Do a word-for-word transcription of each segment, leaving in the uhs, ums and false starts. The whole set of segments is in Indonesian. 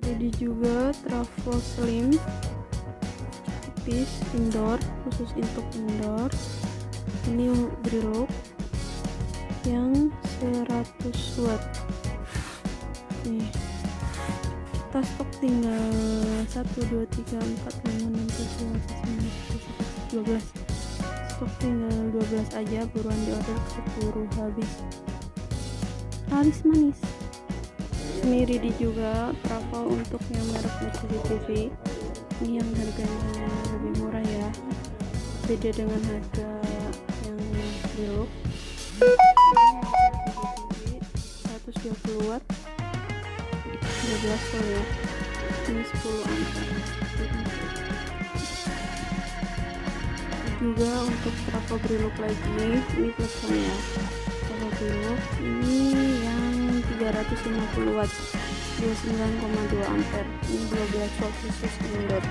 Ready juga truffle slim tipis indoor, khusus untuk indoor. Ini Brilux yang seratus watt. Nih, kita stok tinggal satu, dua, tiga, empat, lima, enam, tujuh, delapan, sembilan, sepuluh, sebelas, dua belas. Stok tinggal dua belas aja, buruan di order keburu habis. Laris manis. Ini ready juga travel untuk yang merek C C T V. Ini yang harganya lebih murah ya. Beda dengan harga yang Brilux. seratus dua puluh watt. dua belas volt ya. Ini sepuluh ampere. Juga untuk trafo Brilux lagi, ini platform ya. Trafo Brilux ini yang tiga ratus lima puluh watt, dua puluh sembilan koma dua ampere. Ini dua belas volt khusus indoor.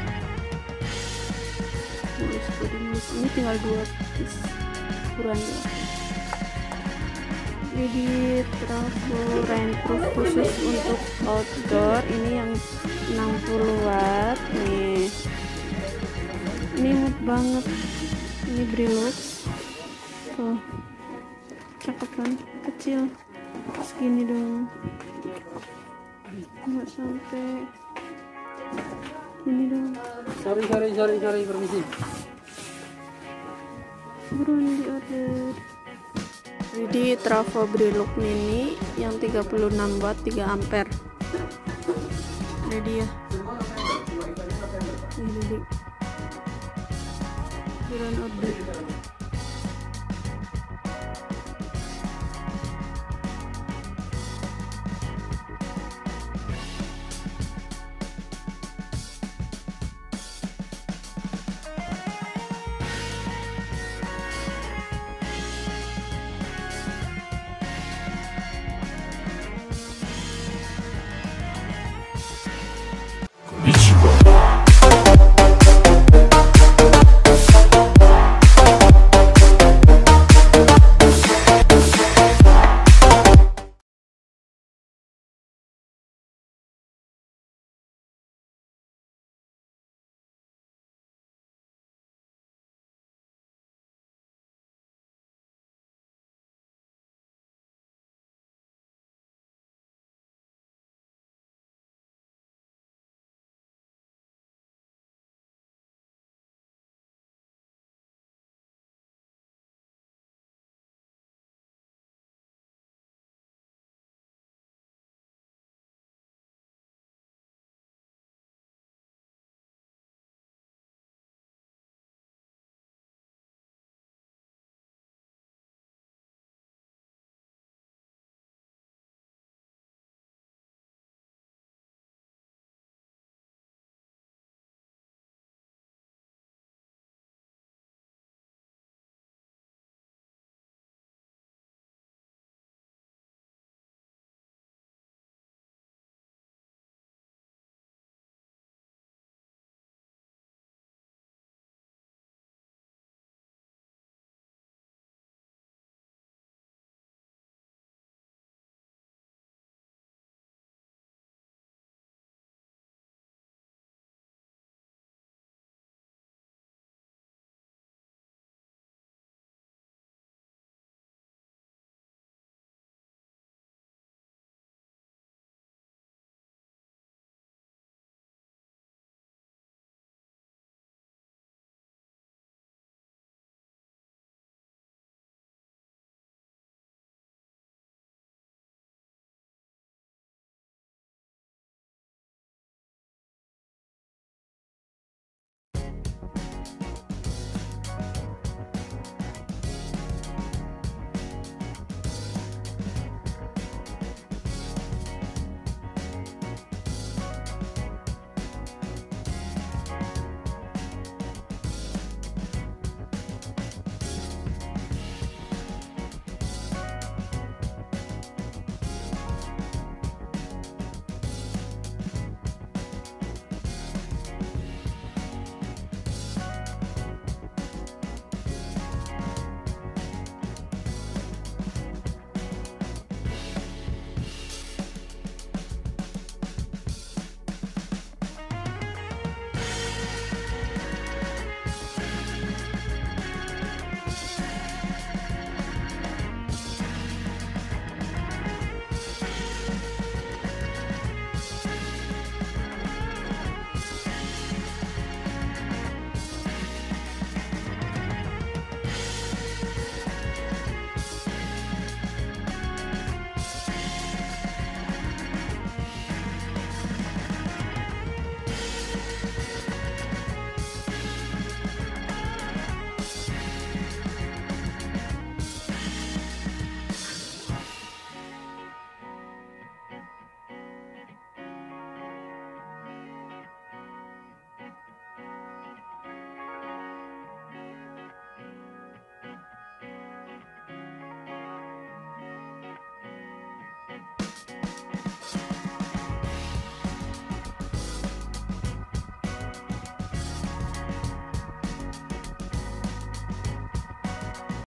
Mulus, mulus. Ini tinggal dua piece. Kurang dua. Jadi trafo rainproof khusus untuk outdoor, ini yang enam puluh watt nih. Ini mood banget. Ini Brilux tuh, cakep kan, kecil segini dong, nggak sampai ini dong. Sorry sorry sorry sorry permisi, buruan di order. Jadi trafo Brilux mini yang tiga puluh enam watt, tiga ampere. Jadi ya, ini jadi buruan order.